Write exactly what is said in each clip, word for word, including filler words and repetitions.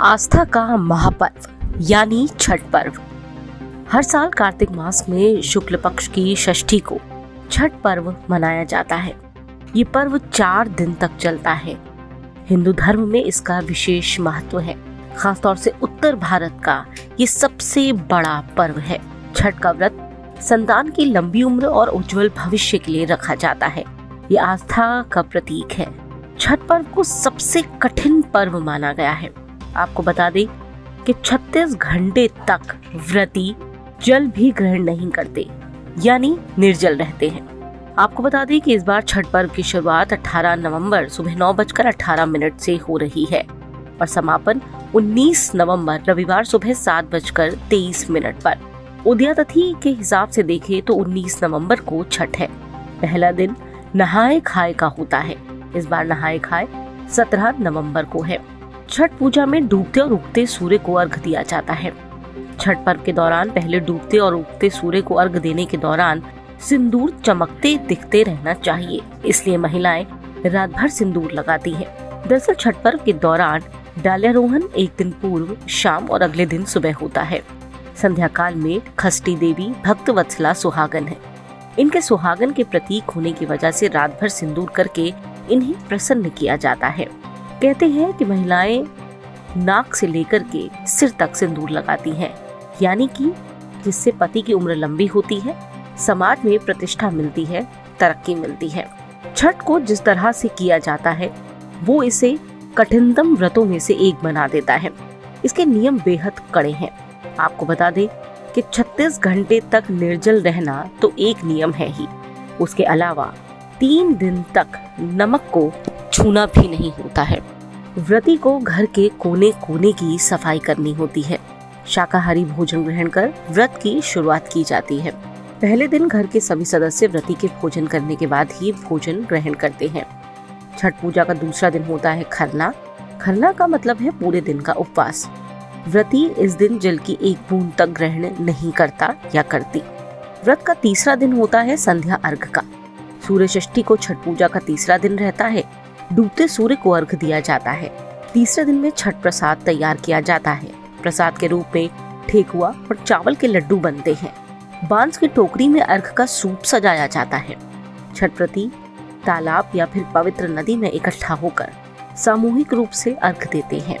आस्था का महापर्व यानी छठ पर्व। हर साल कार्तिक मास में शुक्ल पक्ष की षष्ठी को छठ पर्व मनाया जाता है। ये पर्व चार दिन तक चलता है। हिंदू धर्म में इसका विशेष महत्व है। खासतौर से उत्तर भारत का ये सबसे बड़ा पर्व है। छठ का व्रत संतान की लंबी उम्र और उज्जवल भविष्य के लिए रखा जाता है। ये आस्था का प्रतीक है। छठ पर्व को सबसे कठिन पर्व माना गया है। आपको बता दें कि छत्तीस घंटे तक व्रती जल भी ग्रहण नहीं करते, यानी निर्जल रहते हैं। आपको बता दें कि इस बार छठ पर्व की शुरुआत अठारह नवंबर सुबह नौ बजकर अठारह मिनट से हो रही है और समापन उन्नीस नवंबर रविवार सुबह सात बजकर तेईस मिनट पर। उदया तिथि के हिसाब से देखें तो उन्नीस नवंबर को छठ है। पहला दिन नहाए खाए का होता है। इस बार नहाए खाए सत्रह नवंबर को है। छठ पूजा में डूबते और उगते सूर्य को अर्घ दिया जाता है। छठ पर्व के दौरान पहले डूबते और उगते सूर्य को अर्घ देने के दौरान सिंदूर चमकते दिखते रहना चाहिए, इसलिए महिलाएं रात भर सिंदूर लगाती हैं। दरअसल छठ पर्व के दौरान डाल्यारोहण एक दिन पूर्व शाम और अगले दिन सुबह होता है। संध्या काल में खष्टी देवी भक्त वत्सला सुहागन है। इनके सुहागन के प्रतीक होने की वजह से रात भर सिंदूर करके इन्हें प्रसन्न किया जाता है। कहते हैं कि महिलाएं नाक से लेकर के सिर तक सिंदूर लगाती हैं, यानी कि जिससे पति की उम्र लंबी होती है, समाज में प्रतिष्ठा मिलती है, तरक्की मिलती है। छठ को जिस तरह से किया जाता है वो इसे कठिनतम व्रतों में से एक बना देता है। इसके नियम बेहद कड़े हैं। आपको बता दें कि छत्तीस घंटे तक निर्जल रहना तो एक नियम है ही, उसके अलावा तीन दिन तक नमक को छूना भी नहीं होता है। व्रती को घर के कोने कोने की सफाई करनी होती है। शाकाहारी भोजन ग्रहण कर व्रत की शुरुआत की जाती है। पहले दिन घर के सभी सदस्य व्रती के भोजन करने के बाद ही भोजन ग्रहण करते हैं। छठ पूजा का दूसरा दिन होता है खरना। खरना का मतलब है पूरे दिन का उपवास। व्रती इस दिन जल की एक बूंद तक ग्रहण नहीं करता या करती। व्रत का तीसरा दिन होता है संध्या अर्घ का। सूर्य षष्ठी को छठ पूजा का तीसरा दिन रहता है। डूबते सूर्य को अर्घ दिया जाता है। तीसरे दिन में छठ प्रसाद तैयार किया जाता है। प्रसाद के रूप में ठेकुआ और चावल के लड्डू बनते हैं। बांस की टोकरी में अर्घ का सूप सजाया जाता है। छठ प्रति तालाब या फिर पवित्र नदी में इकट्ठा होकर सामूहिक रूप से अर्घ देते हैं।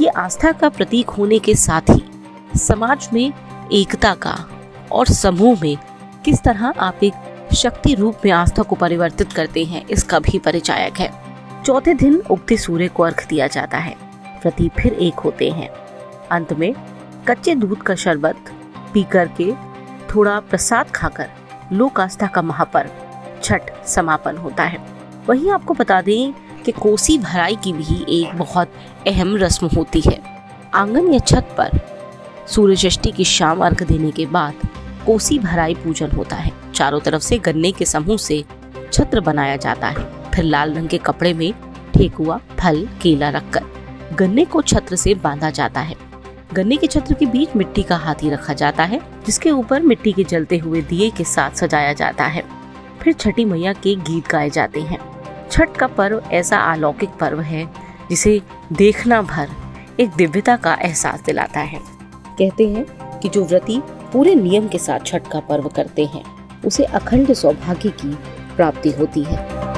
ये आस्था का प्रतीक होने के साथ ही समाज में एकता का और समूह में किस तरह आप एक शक्ति रूप में आस्था को परिवर्तित करते हैं, इसका भी परिचायक है। चौथे दिन उगते सूर्य को अर्घ दिया जाता है। व्रती फिर एक होते हैं। अंत में कच्चे दूध का शरबत पी करके थोड़ा प्रसाद खाकर लोक आस्था का महापर्व छठ समापन होता है। वहीं आपको बता दें कि कोसी भराई की भी एक बहुत अहम रस्म होती है। आंगन या छत पर सूर्य षष्ठी की शाम अर्घ देने के बाद कोसी भराई पूजन होता है। चारों तरफ से गन्ने के समूह से छत्र बनाया जाता है। फिर लाल रंग के कपड़े में ठेकुआ, फल, केला रखकर गन्ने को छत्र से बांधा जाता है। गन्ने के छत्र के बीच मिट्टी का हाथी रखा जाता है, जिसके ऊपर मिट्टी के जलते हुए दिए के साथ सजाया जाता है। फिर छठी मैया के गीत गाए जाते हैं। छठ का पर्व ऐसा अलौकिक पर्व है जिसे देखना भर एक दिव्यता का एहसास दिलाता है। कहते हैं कि जो व्रती पूरे नियम के साथ छठ का पर्व करते हैं उसे अखंड सौभाग्य की प्राप्ति होती है।